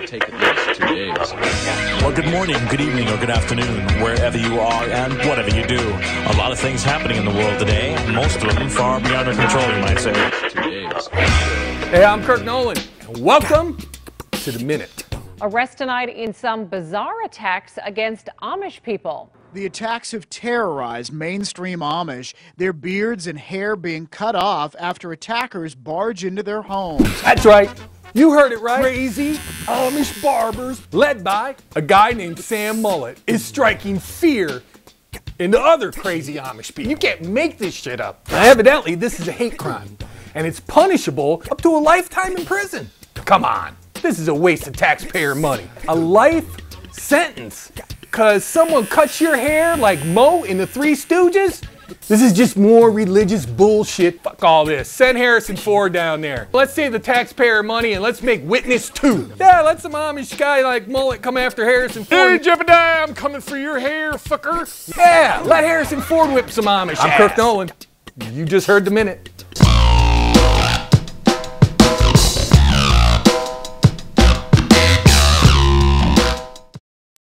will take at least 2 days. Well, good morning, good evening, or good afternoon, wherever you are and whatever you do. A lot of things happening in the world today, most of them far beyond our control, you might say. 2 days. Hey, I'm Kirk Noland. Welcome to The Minute. Arrest tonight in some bizarre attacks against Amish people. The attacks have terrorized mainstream Amish, their beards and hair being cut off after attackers barge into their homes. That's right. You heard it right. Crazy Amish barbers, led by a guy named Sam Mullet, is striking fear into other crazy Amish people. You can't make this shit up. Now, evidently, this is a hate crime, and it's punishable up to a lifetime in prison. Come on. This is a waste of taxpayer money. A life sentence. Because someone cuts your hair like Mo in the Three Stooges? This is just more religious bullshit. Fuck all this. Send Harrison Ford down there. Let's save the taxpayer money and let's make Witness 2. Yeah, let some Amish guy like Mullet come after Harrison Ford. Hey, Jebediah, I'm coming for your hair, fucker. Yeah, let Harrison Ford whip some Amish ass. I'm Kirk Noland. You just heard The Minute.